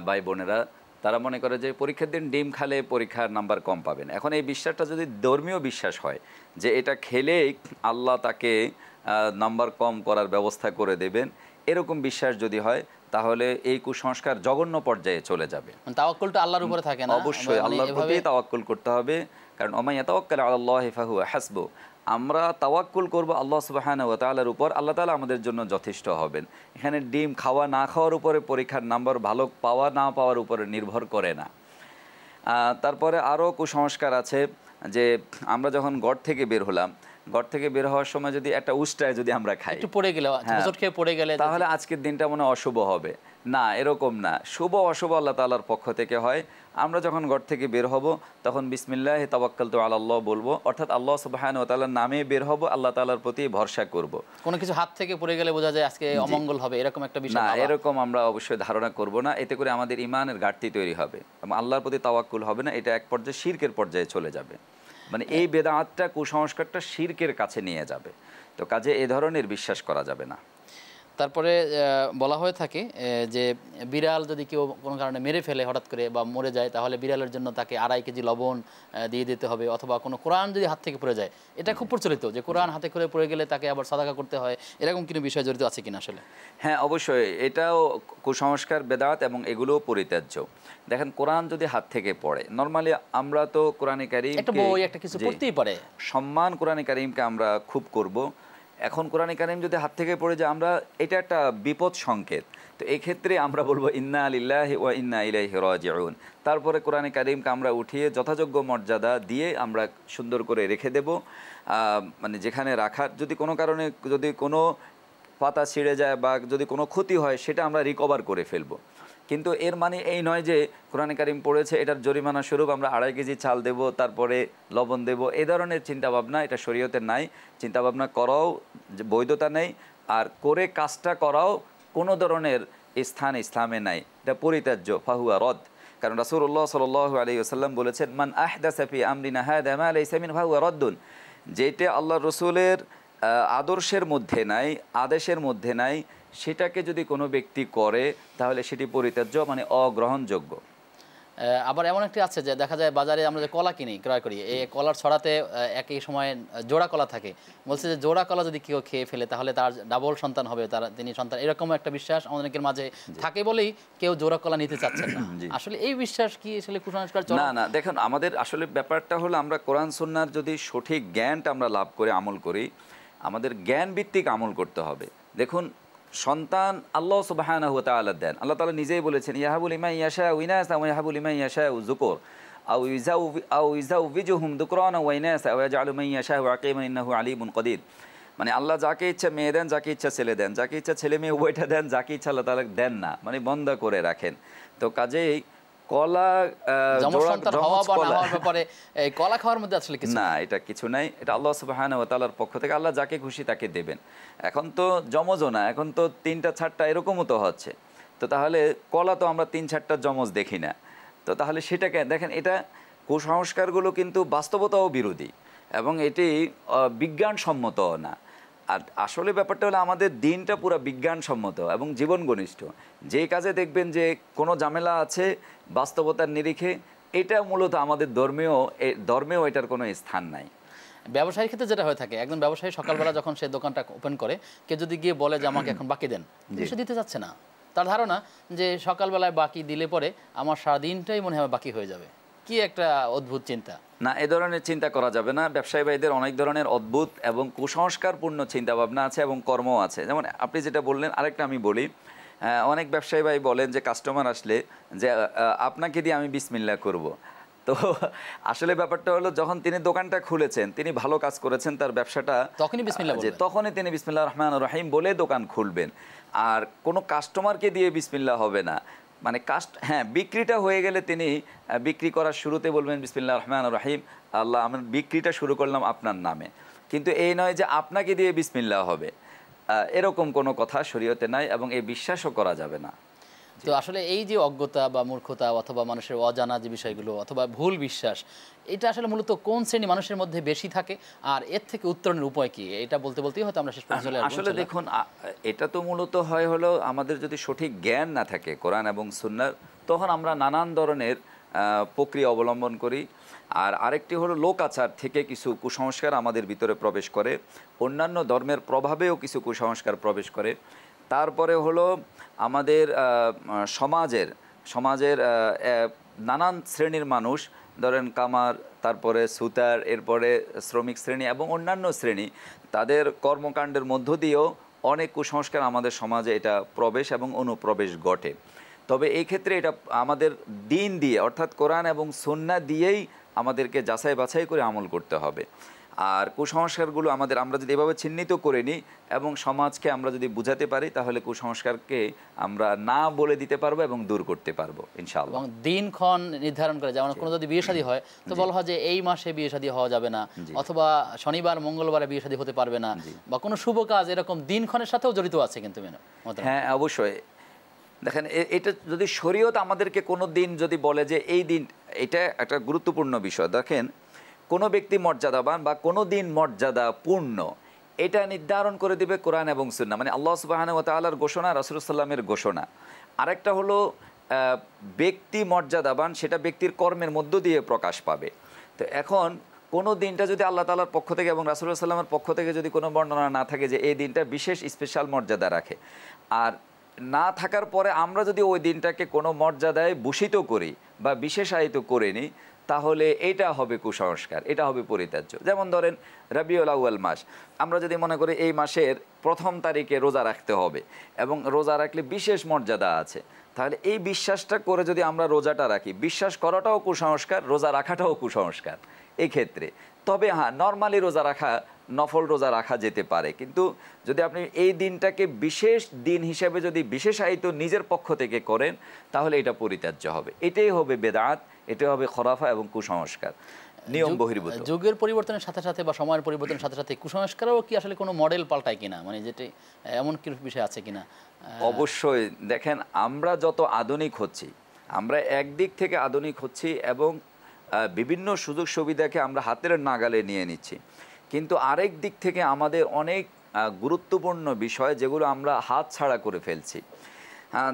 ভাই বোনেরা তারা মনে করে যে পরীক্ষার দিন ডিম খেলে পরীক্ষার নাম্বার কম পাবেন এখন এই বিশ্বাসটা যদি ধর্মীয় বিশ্বাস হয় যে এটা খেলে আল্লাহ তাকে নাম্বার কম করার ব্যবস্থা করে দেবেন এরকম বিশ্বাস যদি হয় তাহলে এই কুসংস্কার জঘন্য পর্যায়ে চলে যাবে। তাওয়াক্কুলটা আল্লাহর উপরে থাকে না, অবশ্যই আল্লাহর প্রতি তাওয়াক্কুল করতে হবে, কারণ ওয়া মান ইয়াতাওয়াক্কাল আলাল্লাহি ফাহুয়া হাসবু। আমরা তাওয়াক্কুল করব আল্লাহ সুবহানাহু ওয়া তাআলার উপর, আল্লাহ তাআলা আমাদের জন্য যথেষ্ট হবেন। এখানে ডিম খাওয়া না খাওয়ার উপরে, পরীক্ষার নাম্বার ভালো পাওয়া না পাওয়ার উপরে নির্ভর করে না। তারপরে আরও কুসংস্কার আছে যে আমরা যখন গড় থেকে বের হলাম, গড় থেকে বের হওয়ার সময় যদি একটা উষ্টায় যদি আমরা খাই, একটু পড়ে গেল ছোট খেয়ে পড়ে গেলে, তাহলে আজকের দিনটা মনে অশুভ হবে না, এরকম না। শুভ অশুভ আল্লাহ তাআলার পক্ষ থেকে হয়। আমরা যখন গড় থেকে বের হব তখন বিসমিল্লাহি তাওয়াক্কালতু আলাল্লাহ বলবো, অর্থাৎ আল্লাহ সুবহানাহু ওয়া তাআলার নামে বের হব, আল্লাহ তাআলার প্রতি ভরসা করব। কোনো কিছু হাত থেকে পড়ে গেলে বোঝা যায় আজকে অমঙ্গল হবে, এরকম একটা বিষয় না, এরকম আমরা অবশ্যই ধারণা করব না। এতে করে আমাদের ঈমানের ঘাটতি তৈরি হবে এবং আল্লাহর প্রতি তাওয়াক্কুল হবে না, এটা এক পর্যায়ে শিরকের পর্যায়ে চলে যাবে। মানে এই বেদাতটা কুসংস্কারটা শিরকের কাছে নিয়ে যাবে, তো কাজে এই ধরনের বিশ্বাস করা যাবে না। তারপরে বলা হয়ে থাকে যে বিড়াল যদি কেউ কোনো কারণে মেরে ফেলে হঠাৎ করে বা মরে যায়, তাহলে বিড়ালের জন্য তাকে 2.5 কেজি লবণ দিয়ে দিতে হবে, অথবা কোনো কোরআন যদি হাত থেকে পড়ে যায়, এটা খুব প্রচলিত যে কোরআন হাতে করে পড়ে গেলে তাকে আবার সাদাকা করতে হয়, এরকম কোনো বিষয় জড়িত আছে কিনা আসলে? হ্যাঁ, অবশ্যই এটাও কুসংস্কার বেদাত এবং এগুলোও পরিত্যাজ্য। দেখেন কোরআন যদি হাত থেকে পড়ে, নর্মালি আমরা তো কোরআনে কারীম একটা বই একটা কিছু পড়তেই পারে, সম্মান কোরআনে কারীমকে আমরা খুব করব। এখন কোরআন কারীম যদি হাত থেকে পড়ে যায়, আমরা এটা একটা বিপদ সংকেত, তো এই ক্ষেত্রে আমরা বলবো ইন্না লিল্লাহি ওয়া ইন্না ইলাইহি রাজিউন। তারপরে কোরআন কারীমকে আমরা উঠিয়ে যথাযোগ্য মর্যাদা দিয়ে আমরা সুন্দর করে রেখে দেব। মানে যেখানে রাখার, যদি কোনো কারণে যদি কোনো পাতা ছিঁড়ে যায় বা যদি কোনো ক্ষতি হয়, সেটা আমরা রিকভার করে ফেলব। কিন্তু এর মানে এই নয় যে কোরআন কারীম পড়েছে, এটার জরিমানা স্বরূপ আমরা 2.5 কেজি চাল দেব, তারপরে লবণ দেব, এই ধরনের চিন্তাভাবনা এটা শরীয়তে নাই। চিন্তাভাবনা করাও বৈধতা নেই, আর করে কাজটা করাও কোনো ধরনের স্থান ইসলামে নাই, এটা পরিত্যাজ্য, ফাহুয়া রদ। কারণ রাসূলুল্লাহ সাল্লাল্লাহু আলাইহি ওয়াসাল্লাম বলেছেন, মান আহদাসা ফি আমরিনা হাযা মা লাইসা মিন ফাহুয়া রদ্দুন। যেটা আল্লাহর রাসূলের আদর্শের মধ্যে নাই, আদেশের মধ্যে নাই, সেটাকে যদি কোনো ব্যক্তি করে তাহলে সেটি পরিত্যাজ্য, মানে অগ্রহণযোগ্য। আবার এমন একটি আছে যে দেখা যায় বাজারে আমরা যে কলা কিনি, ক্রয় করি, এই কলার ছড়াতে একই সময়ে জোড়া কলা থাকে, বলছে যে জোড়া কলা যদি কেউ খেয়ে ফেলে তাহলে তার ডাবল সন্তান হবে, তার তিনি সন্তান, এরকম একটা বিশ্বাস অনেকের মাঝে থাকে বলেই কেউ জোড়া কলা নিতে চাচ্ছেন না। আসলে এই বিশ্বাস কি আসলে কুসংস্কার? না না, দেখেন আমাদের আসলে ব্যাপারটা হলো আমরা কোরআন সুন্নাহর যদি সঠিক জ্ঞানটা আমরা লাভ করে আমল করি, আমাদের জ্ঞান ভিত্তিক আমল করতে হবে। দেখুন সন্তান আল্লাহ সুবহানাহু ওয়া তাআলা দেন, আল্লাহ তাআলা নিজেই বলেছেন ইয়াহাবু লিমান ইয়াশাউ ইনাসা ওয়া ইয়াহাবু লিমান ইয়াশাউ যুকুর আও ইযাউবিজুহুম যুকরানা ওয়া ইনাসা ওয়া ইয়াজআলু মান ইয়াশাউ আকিমান ইন্নাহু আলিমুন কদির। মানে আল্লাহ যাকে ইচ্ছা মেয়ে দেন, যাকে ইচ্ছা ছেলে দেন, যাকে ইচ্ছা ছেলে মেয়ে উভয়টা দেন, যাকে ইচ্ছা আল্লাহ তাআলা দেন না, মানে বন্ধ করে রাখেন। তো কাজেই কলা খাওয়ার মধ্যে আসলে কিছু না, এটা কিছু নাই, এটা আল্লাহ সুবহানাহু ওয়া তাআলার পক্ষ থেকে, আল্লাহ যাকে খুশি তাকে দেবেন। এখন তো যমজও না, এখন তো 3-4টা এরকমও তো হচ্ছে, তো তাহলে কলা তো আমরা 3-4টা যমজ দেখি না, তো তাহলে সেটাকে দেখেন, এটা কুসংস্কারগুলো কিন্তু বাস্তবতাও বিরোধী এবং এটি বিজ্ঞানসম্মতও না। আর আসলে ব্যাপারটা হলো আমাদের দিনটা পুরো বিজ্ঞানসম্মত এবং জীবন ঘনিষ্ঠ। যে কাজে দেখবেন যে কোনো ঝামেলা আছে বাস্তবতার নিরিখে, এটা মূলত আমাদের ধর্মেও এটার কোনো স্থান নাই। ব্যবসায়ীর ক্ষেত্রে যেটা হয়ে থাকে, একজন ব্যবসায়ী সকালবেলা যখন সে দোকানটা ওপেন করে, কেউ যদি গিয়ে বলে যে আমাকে এখন বাকি দেন, সে দিতে চাচ্ছে না। তার ধারণা যে সকালবেলায় বাকি দিলে পরে আমার সারাদিনটাই মনে হয় বাকি হয়ে যাবে, কি একটা অদ্ভুত চিন্তা। না, এ ধরনের চিন্তা করা যাবে না। ব্যবসায়ী ভাইদের অনেক ধরনের অদ্ভুত এবং কুসংস্কারপূর্ণ চিন্তাভাবনা আছে এবং কর্ম আছে। যেমন আপনি যেটা বললেন, আরেকটা আমি বলি, অনেক ব্যবসায়ী ভাই বলেন যে কাস্টমার আসলে যে আপনাকে দিয়ে আমি বিসমিল্লাহ করব। তো আসলে ব্যাপারটা হলো যখন তিনি দোকানটা খুলেছেন, তিনি ভালো কাজ করেছেন, তার ব্যবসাটা তখনই তিনি বিসমিল্লাহ রহমানির রহিম বলে দোকান খুলবেন, আর কোনো কাস্টমারকে দিয়ে বিসমিল্লাহ হবে না। মানে বিক্রিটা হয়ে গেলে তিনি বিক্রি করার শুরুতে বলবেন বিসমিল্লাহির রহমানির রহিম, আল্লাহ আমি বিক্রিটা শুরু করলাম আপনার নামে, কিন্তু এই নয় যে আপনাকে দিয়ে বিসমিল্লাহ হবে, এরকম কোনো কথা শরীয়তে নাই এবং এই বিশ্বাসও করা যাবে না। তো আসলে এই যে অজ্ঞতা বা মূর্খতা অথবা মানুষের অজানা যে বিষয়গুলো অথবা ভুল বিশ্বাস, এটা আসলে মূলত কোন শ্রেণী মানুষের মধ্যে বেশি থাকে, আর এর থেকে উত্তরণের উপায় কি, এটা বলতে বলতেই হয়তো আমরা শেষ পর্যন্ত চলে আসব। আসলে দেখুন, এটা তো মূলত হয় হলো আমাদের যদি সঠিক জ্ঞান না থাকে কোরআন এবং সুন্নাহর, তখন আমরা নানান ধরনের প্রক্রিয়া অবলম্বন করি। আর আরেকটি হলো লোক আচার থেকে কিছু কুসংস্কার আমাদের ভিতরে প্রবেশ করে, অন্যান্য ধর্মের প্রভাবেও কিছু কুসংস্কার প্রবেশ করে। তারপরে হলো আমাদের সমাজের নানান শ্রেণীর মানুষ ধরেন কামার তারপরে সুতার এরপরে শ্রমিক শ্রেণী এবং অন্যান্য শ্রেণী তাদের কর্মকাণ্ডের মধ্য দিয়েও অনেক কুসংস্কার আমাদের সমাজে এটা প্রবেশ এবং অনুপ্রবেশ ঘটে। তবে এই ক্ষেত্রে এটা আমাদের দিন দিয়ে অর্থাৎ কোরআন এবং সুন্নাহ দিয়েই আমাদেরকে যাচাই বাছাই করে আমল করতে হবে। আর কুসংস্কারগুলো আমরা যদি এভাবে চিহ্নিত করে নিই এবং সমাজকে আমরা যদি বোঝাতে পারি তাহলে কুসংস্কারকে আমরা না বলে দিতে পারবো এবং দূর করতে পারবো ইনশাআল্লাহ। এবং দিনক্ষণ নির্ধারণ করে যেমন কোনো যদি বিয়ে শাদী হয় তো বলা হয় যে এই মাসে বিয়ে শাদী হওয়া যাবে না, অথবা শনিবার মঙ্গলবারে বিয়ে শাদী হতে পারবে না, বা কোনো শুভ কাজ এরকম দিনক্ষণের সাথেও জড়িত আছে কিন্তু। হ্যাঁ অবশ্যই। দেখেন এটা যদি শরীয়ত আমাদেরকে কোনো দিন যদি বলে যে এই দিন, এটা একটা গুরুত্বপূর্ণ বিষয়। দেখেন কোনো ব্যক্তি মর্যাদাবান বা কোনো দিন মর্যাদাপূর্ণ এটা নির্ধারণ করে দিবে কোরআন এবং সুন্নাহ, মানে আল্লাহ সুবহানাহু ওয়া তাআলার ঘোষণা, রাসূলুল্লাহ সাল্লামের ঘোষণা। আরেকটা হলো ব্যক্তি মর্যাদাবান, সেটা ব্যক্তির কর্মের মধ্য দিয়ে প্রকাশ পাবে। তো এখন কোনো দিনটা যদি আল্লাহ তাআলার পক্ষ থেকে এবং রাসূলুল্লাহ সাল্লামের পক্ষ থেকে যদি কোনো বর্ণনা না থাকে যে এই দিনটা বিশেষ স্পেশাল মর্যাদা রাখে, আর না থাকার পরে আমরা যদি ওই দিনটাকে কোনো মর্যাদায় ভূষিত করি বা বিশেষায়িত করে নিই তাহলে এটা হবে কুসংস্কার, এটা হবে পরিত্যাজ্য। যেমন ধরেন রবিউল আউয়াল মাস, আমরা যদি মনে করি এই মাসের প্রথম তারিখে রোজা রাখতে হবে এবং রোজা রাখলে বিশেষ মর্যাদা আছে, তাহলে এই বিশ্বাসটা করে যদি আমরা রোজাটা রাখি, বিশ্বাস করাটাও কুসংস্কার, রোজা রাখাটাও কুসংস্কার এই ক্ষেত্রে। তবে হ্যাঁ নর্মালি রোজা রাখা, নফল রোজা রাখা যেতে পারে, কিন্তু যদি আপনি এই দিনটাকে বিশেষ দিন হিসেবে যদি বিশেষায়িত নিজের পক্ষ থেকে করেন তাহলে এটা পরিত্যাজ্য হবে। এটাই হবে বেদাত, এটাই হবে খরাফা এবং কুসংস্কার, নিয়ম বহির্ভূত। যুগের পরিবর্তনের সাথে সাথে বা সময়ের পরিবর্তনের সাথে সাথে কুসংস্কারও কি আসলে কোনো মডেল পাল্টায় কিনা, মানে যেটা এমন কি বিষয় আছে কিনা? অবশ্যই। দেখেন আমরা যত আধুনিক হচ্ছি, আমরা একদিক থেকে আধুনিক হচ্ছি এবং বিভিন্ন সুযোগ সুবিধাকে আমরা হাতের নাগালে নিয়ে নিচ্ছি, কিন্তু আরেক দিক থেকে আমাদের অনেক গুরুত্বপূর্ণ বিষয় যেগুলো আমরা হাতছাড়া করে ফেলছি।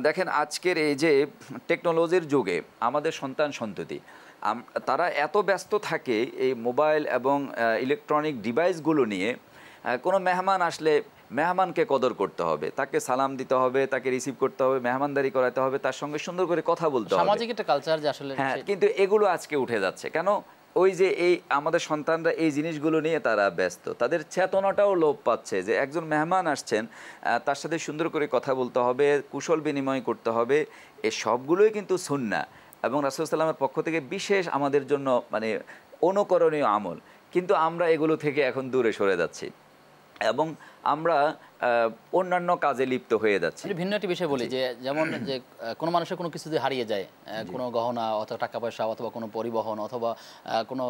দেখেন আজকের এই যে টেকনোলজির যুগে আমাদের সন্তান সন্ততি তারা এত ব্যস্ত থাকে এই মোবাইল এবং ইলেকট্রনিক ডিভাইসগুলো নিয়ে, কোনো মেহমান আসলে মেহমানকে কদর করতে হবে, তাকে সালাম দিতে হবে, তাকে রিসিভ করতে হবে, মেহমানদারি করাতে হবে, তার সঙ্গে সুন্দর করে কথা বলতে হবে, সামাজিক একটা কালচার যে আসলে। হ্যাঁ, কিন্তু এগুলো আজকে উঠে যাচ্ছে কেন? ওই যে এই আমাদের সন্তানরা এই জিনিসগুলো নিয়ে তারা ব্যস্ত, তাদের চেতনাটাও লোপ পাচ্ছে যে একজন মেহমান আসছেন তার সাথে সুন্দর করে কথা বলতে হবে, কুশল বিনিময় করতে হবে। এ সবগুলোই কিন্তু সুন্নাহ এবং রাসূলুল্লাহ সাল্লামের পক্ষ থেকে বিশেষ আমাদের জন্য মানে অনুকরণীয় আমল, কিন্তু আমরা এগুলো থেকে এখন দূরে সরে যাচ্ছি এবং আমরা অন্যান্য কাজে লিপ্ত হয়ে যাচ্ছি। ভিন্ন একটি বিষয় বলি, যে যেমন যে কোনো মানুষের কোনো কিছু যদি হারিয়ে যায়, কোনো গহনা অথবা টাকা পয়সা অথবা কোনো পরিবহন অথবা কোনো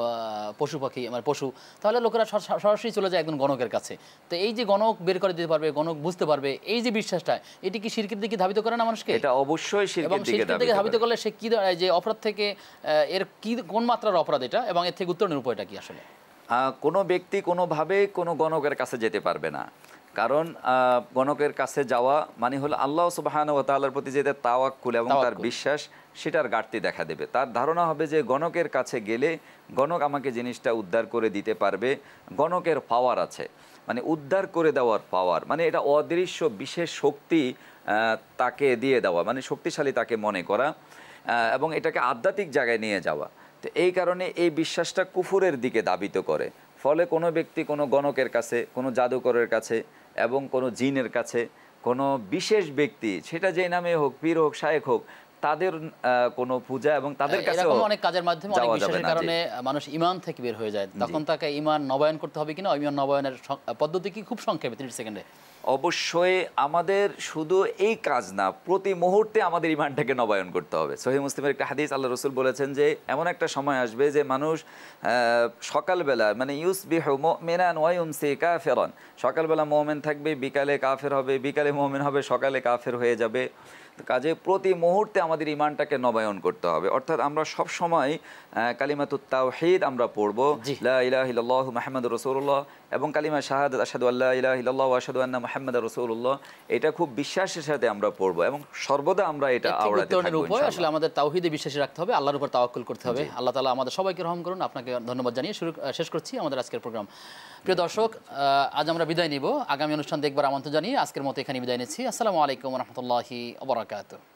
পশু পাখি মানে পশু, তাহলে লোকেরা সরাসরি চলে যায় একজন গণকের কাছে। তো এই যে গণক বের করে দিতে পারবে, গণক বুঝতে পারবে, এই যে বিশ্বাসটা, এটি কি শিরকের দিকে ধাবিত করে না মানুষকে? এটা অবশ্যই শিরকের দিকে ধাবিত করলে সে কি দাঁড়ায় যে অপরাধ থেকে, এর কি কোন মাত্রার অপরাধ এটা এবং এর থেকে উত্তরণের উপায়টা কি? আসলে কোনো ব্যক্তি কোনোভাবে কোনো গণকের কাছে যেতে পারবে না, কারণ গণকের কাছে যাওয়া মানে হলো আল্লাহ সুবহানাহু ওয়া তাআলার প্রতি যে তাওয়াক্কুল এবং তার বিশ্বাস, সেটার ঘাটতি দেখা দেবে। তার ধারণা হবে যে গণকের কাছে গেলে গণক আমাকে জিনিসটা উদ্ধার করে দিতে পারবে, গণকের পাওয়ার আছে, মানে উদ্ধার করে দেওয়ার পাওয়ার, মানে এটা অদৃশ্য বিশেষ শক্তি তাকে দিয়ে দেওয়া, মানে শক্তিশালী তাকে মনে করা এবং এটাকে আধ্যাত্মিক জায়গায় নিয়ে যাওয়া। তো এই কারণে এই বিশ্বাসটা কুফুরের দিকে ধাবিত করে, ফলে কোনো ব্যক্তি কোনো গণকের কাছে, কোনো জাদুকরের কাছে এবং কোনো জিনের কাছে, কোনো বিশেষ ব্যক্তি, সেটা যে নামে হোক, পীর হোক, শায়েখ হোক, তাদের কোনো পূজা এবং তাদের কাছে অনেক কাজের মাধ্যমে অনেক বিশ্বাসের কারণে মানুষ ঈমান থেকে বের হয়ে যায়। তখন তাকে ঈমান নবায়ন করতে হবে কিনা, ঈমান নবায়নের পদ্ধতি কি খুব সংক্ষেপে ৩০ সেকেন্ডে? অবশ্যই আমাদের শুধু এই কাজ না, প্রতি মুহূর্তে আমাদের ঈমানটাকে নবায়ন করতে হবে। সহিহ মুসলিমের একটা হাদিস, আল্লাহ রাসূল বলেছেন যে এমন একটা সময় আসবে যে মানুষ সকালবেলা মানে ইউসবিহু মুমিনান ওয়া ইউমসি কাফিরান, সকালবেলা মুমিন থাকবে, বিকালে কাফের হবে, বিকালে মুমিন হবে, সকালে কাফের হয়ে যাবে। কাজে প্রতি মুহূর্তে আমাদের ঈমানটাকে নবায়ন করতে হবে, অর্থাৎ আমরা সব সময় কালিমাতুত তাওহীদ আমরা পড়ব, লা ইলাহা ইল্লাল্লাহু মুহাম্মাদুর রাসূলুল্লাহ, এবং কালিমা শাহাদাত আশহাদু আল্লা ইলাহা ইল্লাল্লাহ ওয়া আশহাদু আন্না মুহাম্মাদার রাসূলুল্লাহ এটা খুব বিশ্বাসের সাথে আমরা পড়ব এবং সর্বদা আমরা এটা আওড়াতে থাকব। আসলে আমাদের তাওহীদে বিশ্বাস রাখতে হবে, আল্লাহর উপর তাওয়াক্কুল করতে হবে। আল্লাহ তাআলা আমাদের সবাইকে রহম করুন। আপনাকে ধন্যবাদ জানিয়ে শেষ করছি আমাদের আজকের প্রোগ্রাম। প্রিয় দর্শক, আজ আমরা বিদায় নিব। আগামী অনুষ্ঠান দেখবার আমন্ত্রণ জানিয়ে আজকের মতো এখানে বিদায় নিচ্ছি। আসসালামু আলাইকুম ওয়া রাহমাতুল্লাহি ওয়া বারাকাতুহু।